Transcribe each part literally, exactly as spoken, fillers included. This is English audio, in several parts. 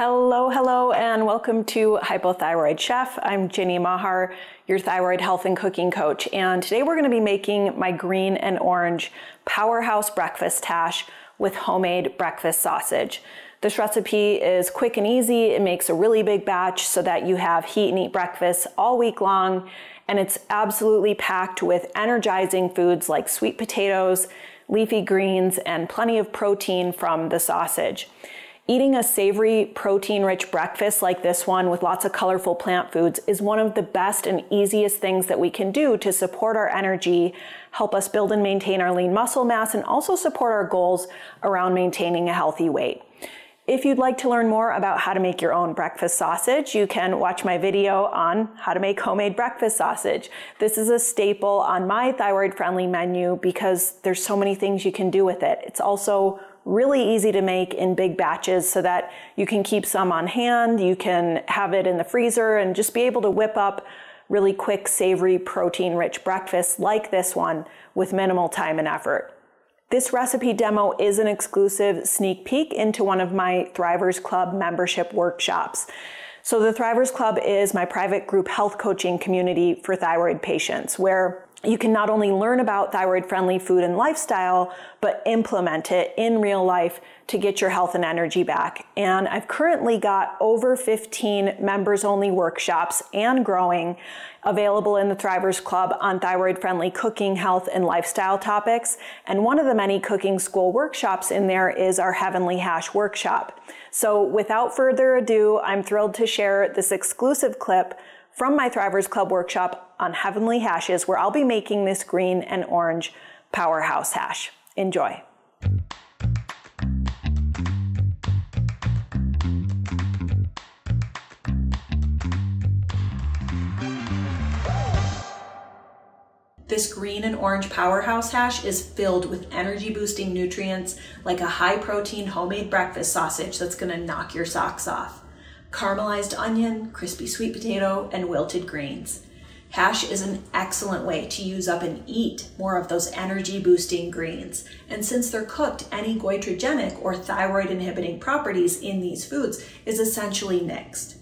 Hello, hello, and welcome to Hypothyroid Chef. I'm Ginny Mahar, your thyroid health and cooking coach, and today we're going to be making my green and orange powerhouse breakfast hash with homemade breakfast sausage. This recipe is quick and easy. It makes a really big batch so that you have heat and eat breakfast all week long, and it's absolutely packed with energizing foods like sweet potatoes, leafy greens, and plenty of protein from the sausage. Eating a savory, protein-rich breakfast like this one with lots of colorful plant foods is one of the best and easiest things that we can do to support our energy, help us build and maintain our lean muscle mass, and also support our goals around maintaining a healthy weight. If you'd like to learn more about how to make your own breakfast sausage, you can watch my video on how to make homemade breakfast sausage. This is a staple on my thyroid-friendly menu because there's so many things you can do with it. It's also really easy to make in big batches so that you can keep some on hand, you can have it in the freezer, and just be able to whip up really quick, savory, protein-rich breakfast like this one with minimal time and effort. This recipe demo is an exclusive sneak peek into one of my Thrivers Club membership workshops. So the Thrivers Club is my private group health coaching community for thyroid patients, where you can not only learn about thyroid-friendly food and lifestyle, but implement it in real life to get your health and energy back. And I've currently got over fifteen members-only workshops and growing available in the Thrivers Club on thyroid-friendly cooking, health, and lifestyle topics. And one of the many cooking school workshops in there is our Heavenly Hash workshop. So without further ado, I'm thrilled to share this exclusive clip from my Thrivers Club workshop on Heavenly Hashes, where I'll be making this green and orange powerhouse hash. Enjoy. This green and orange powerhouse hash is filled with energy boosting nutrients like a high protein homemade breakfast sausage that's gonna knock your socks off. Caramelized onion, crispy sweet potato, and wilted greens. Hash is an excellent way to use up and eat more of those energy boosting greens. And since they're cooked, any goitrogenic or thyroid inhibiting properties in these foods is essentially nixed.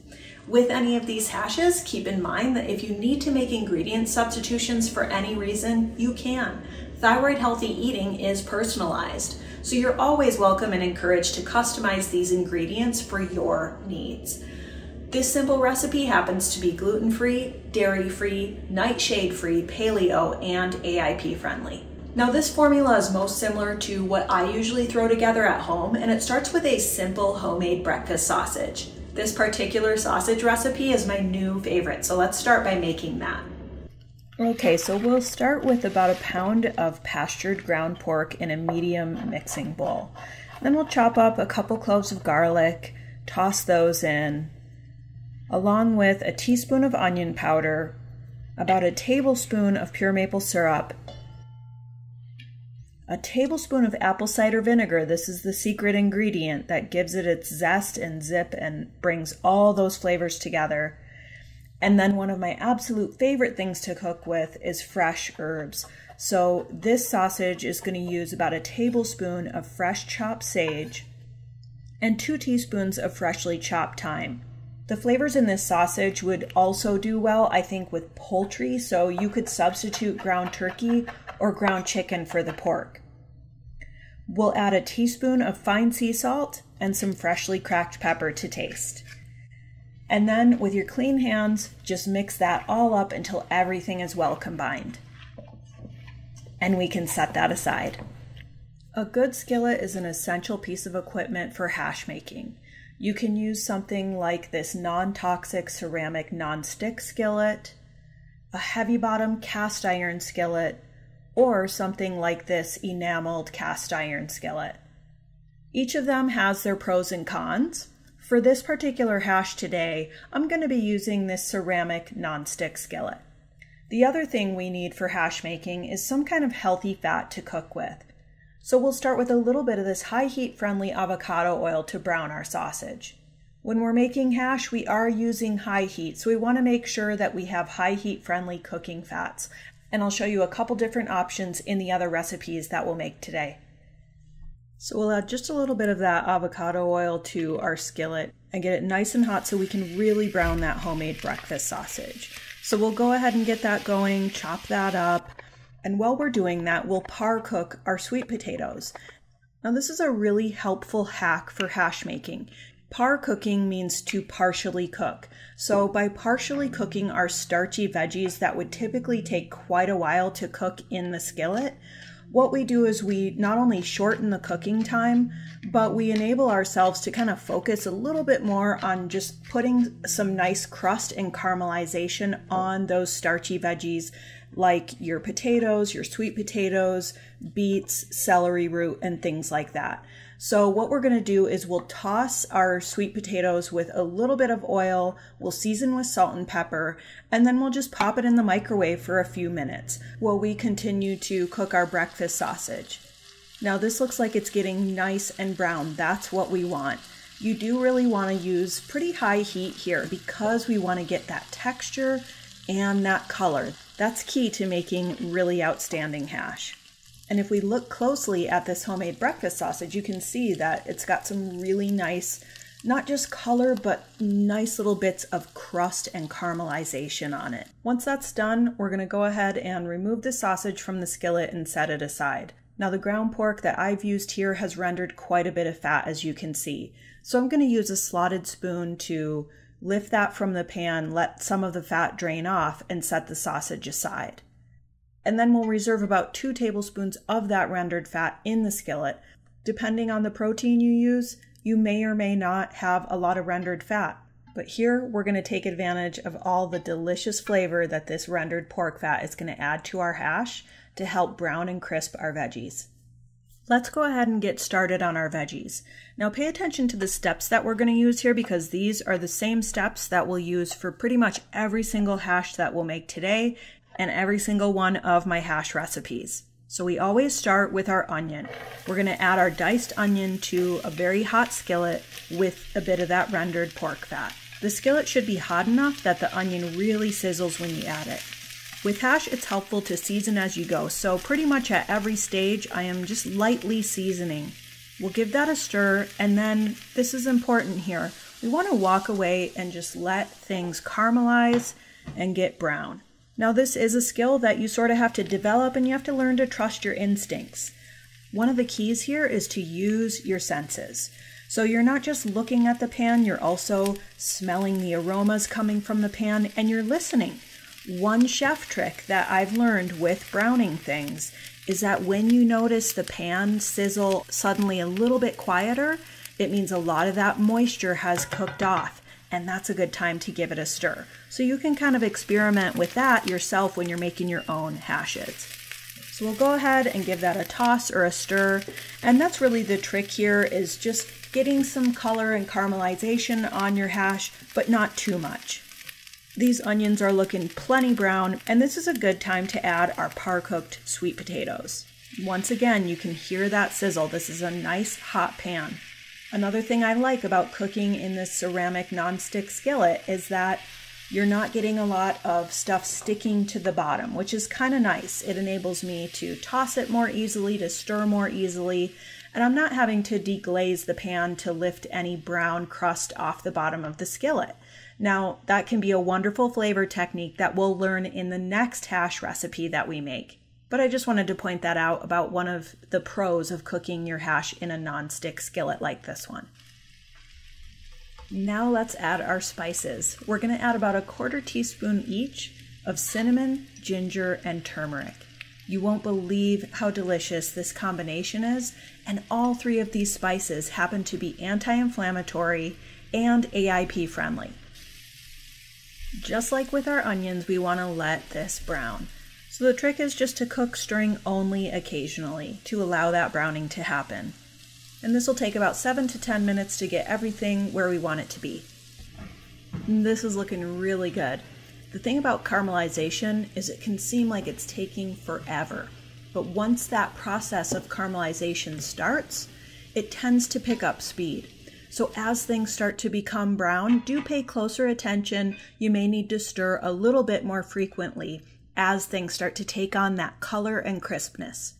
With any of these hashes, keep in mind that if you need to make ingredient substitutions for any reason, you can. Thyroid healthy eating is personalized, so you're always welcome and encouraged to customize these ingredients for your needs. This simple recipe happens to be gluten-free, dairy-free, nightshade-free, paleo, and A I P friendly. Now, this formula is most similar to what I usually throw together at home, and it starts with a simple homemade breakfast sausage. This particular sausage recipe is my new favorite, so let's start by making that. Okay, so we'll start with about a pound of pastured ground pork in a medium mixing bowl. Then we'll chop up a couple cloves of garlic, toss those in, along with a teaspoon of onion powder, about a tablespoon of pure maple syrup, a tablespoon of apple cider vinegar. This is the secret ingredient that gives it its zest and zip and brings all those flavors together. And then one of my absolute favorite things to cook with is fresh herbs. So this sausage is going to use about a tablespoon of fresh chopped sage and two teaspoons of freshly chopped thyme. The flavors in this sausage would also do well, I think, with poultry. So you could substitute ground turkey or ground chicken for the pork. We'll add a teaspoon of fine sea salt and some freshly cracked pepper to taste. And then with your clean hands, just mix that all up until everything is well combined. And we can set that aside. A good skillet is an essential piece of equipment for hash making. You can use something like this non-toxic ceramic non-stick skillet, a heavy bottom cast iron skillet, or something like this enameled cast iron skillet. Each of them has their pros and cons. For this particular hash today, I'm going to be using this ceramic nonstick skillet. The other thing we need for hash making is some kind of healthy fat to cook with. So we'll start with a little bit of this high heat friendly avocado oil to brown our sausage. When we're making hash, we are using high heat, so we want to make sure that we have high heat friendly cooking fats. And I'll show you a couple different options in the other recipes that we'll make today. So we'll add just a little bit of that avocado oil to our skillet and get it nice and hot so we can really brown that homemade breakfast sausage. So we'll go ahead and get that going, chop that up. And while we're doing that, we'll par cook our sweet potatoes. Now this is a really helpful hack for hash making. Par cooking means to partially cook. So by partially cooking our starchy veggies that would typically take quite a while to cook in the skillet, what we do is we not only shorten the cooking time, but we enable ourselves to kind of focus a little bit more on just putting some nice crust and caramelization on those starchy veggies like your potatoes, your sweet potatoes, beets, celery root, and things like that. So what we're gonna do is we'll toss our sweet potatoes with a little bit of oil, we'll season with salt and pepper, and then we'll just pop it in the microwave for a few minutes while we continue to cook our breakfast sausage. Now this looks like it's getting nice and brown. That's what we want. You do really wanna use pretty high heat here because we wanna get that texture and that color. That's key to making really outstanding hash. And if we look closely at this homemade breakfast sausage, you can see that it's got some really nice, not just color, but nice little bits of crust and caramelization on it. Once that's done, we're gonna go ahead and remove the sausage from the skillet and set it aside. Now the ground pork that I've used here has rendered quite a bit of fat, as you can see. So I'm gonna use a slotted spoon to lift that from the pan, let some of the fat drain off, and set the sausage aside. And then we'll reserve about two tablespoons of that rendered fat in the skillet. Depending on the protein you use, you may or may not have a lot of rendered fat. But here, we're gonna take advantage of all the delicious flavor that this rendered pork fat is gonna add to our hash to help brown and crisp our veggies. Let's go ahead and get started on our veggies. Now pay attention to the steps that we're gonna use here because these are the same steps that we'll use for pretty much every single hash that we'll make today and every single one of my hash recipes. So we always start with our onion. We're gonna add our diced onion to a very hot skillet with a bit of that rendered pork fat. The skillet should be hot enough that the onion really sizzles when you add it. With hash, it's helpful to season as you go. So pretty much at every stage, I am just lightly seasoning. We'll give that a stir, and then this is important here. We wanna walk away and just let things caramelize and get brown. Now this is a skill that you sort of have to develop and you have to learn to trust your instincts. One of the keys here is to use your senses. So you're not just looking at the pan, you're also smelling the aromas coming from the pan and you're listening. One chef trick that I've learned with browning things is that when you notice the pan sizzle suddenly a little bit quieter, it means a lot of that moisture has cooked off. And that's a good time to give it a stir. So you can kind of experiment with that yourself when you're making your own hashes. So we'll go ahead and give that a toss or a stir. And that's really the trick here is just getting some color and caramelization on your hash, but not too much. These onions are looking plenty brown, and this is a good time to add our par-cooked sweet potatoes. Once again, you can hear that sizzle. This is a nice hot pan. Another thing I like about cooking in this ceramic nonstick skillet is that you're not getting a lot of stuff sticking to the bottom, which is kind of nice. It enables me to toss it more easily, to stir more easily, and I'm not having to deglaze the pan to lift any brown crust off the bottom of the skillet. Now, that can be a wonderful flavor technique that we'll learn in the next hash recipe that we make. But I just wanted to point that out about one of the pros of cooking your hash in a nonstick skillet like this one. Now let's add our spices. We're gonna add about a quarter teaspoon each of cinnamon, ginger, and turmeric. You won't believe how delicious this combination is, and all three of these spices happen to be anti-inflammatory and A I P friendly. Just like with our onions, we wanna let this brown. So the trick is just to cook stirring only occasionally to allow that browning to happen. And this will take about seven to ten minutes to get everything where we want it to be. And this is looking really good. The thing about caramelization is it can seem like it's taking forever, but once that process of caramelization starts, it tends to pick up speed. So as things start to become brown, do pay closer attention. You may need to stir a little bit more frequently as things start to take on that color and crispness.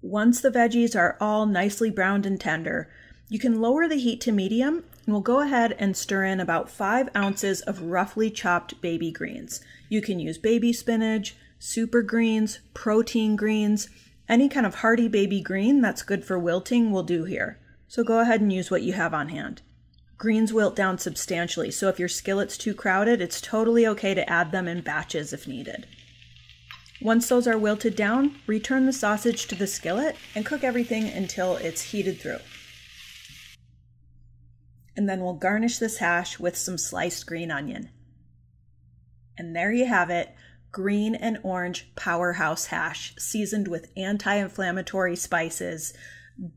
Once the veggies are all nicely browned and tender, you can lower the heat to medium, and we'll go ahead and stir in about five ounces of roughly chopped baby greens. You can use baby spinach, super greens, protein greens, any kind of hearty baby green that's good for wilting will do here. So go ahead and use what you have on hand. Greens wilt down substantially, so if your skillet's too crowded, it's totally okay to add them in batches if needed. Once those are wilted down, return the sausage to the skillet and cook everything until it's heated through. And then we'll garnish this hash with some sliced green onion. And there you have it, green and orange powerhouse hash seasoned with anti-inflammatory spices,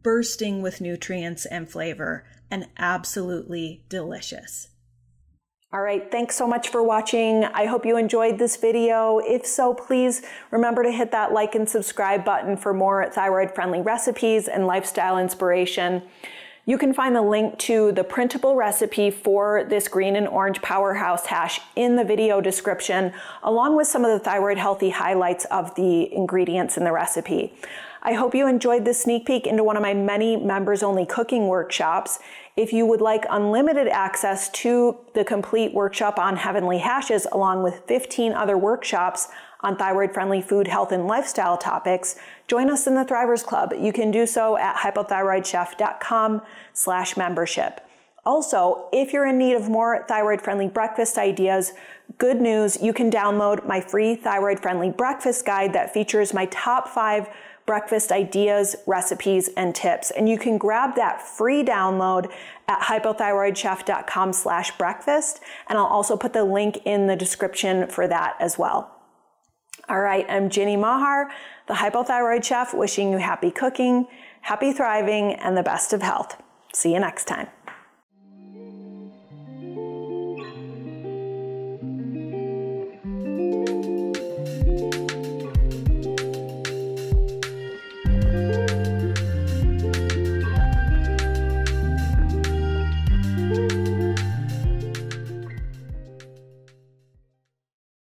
bursting with nutrients and flavor, and absolutely delicious. All right, thanks so much for watching. I hope you enjoyed this video. If so, please remember to hit that like and subscribe button for more thyroid-friendly recipes and lifestyle inspiration. You can find the link to the printable recipe for this green and orange powerhouse hash in the video description, along with some of the thyroid healthy highlights of the ingredients in the recipe. I hope you enjoyed this sneak peek into one of my many members-only cooking workshops. If you would like unlimited access to the complete workshop on heavenly hashes, along with fifteen other workshops on thyroid-friendly food, health, and lifestyle topics, join us in the Thrivers Club. You can do so at hypothyroid chef dot com slash membership. Also, if you're in need of more thyroid-friendly breakfast ideas, good news, you can download my free thyroid-friendly breakfast guide that features my top five breakfast ideas, recipes, and tips. And you can grab that free download at hypothyroid chef dot com slash breakfast. And I'll also put the link in the description for that as well. All right, I'm Ginny Mahar, the Hypothyroid Chef, wishing you happy cooking, happy thriving, and the best of health. See you next time.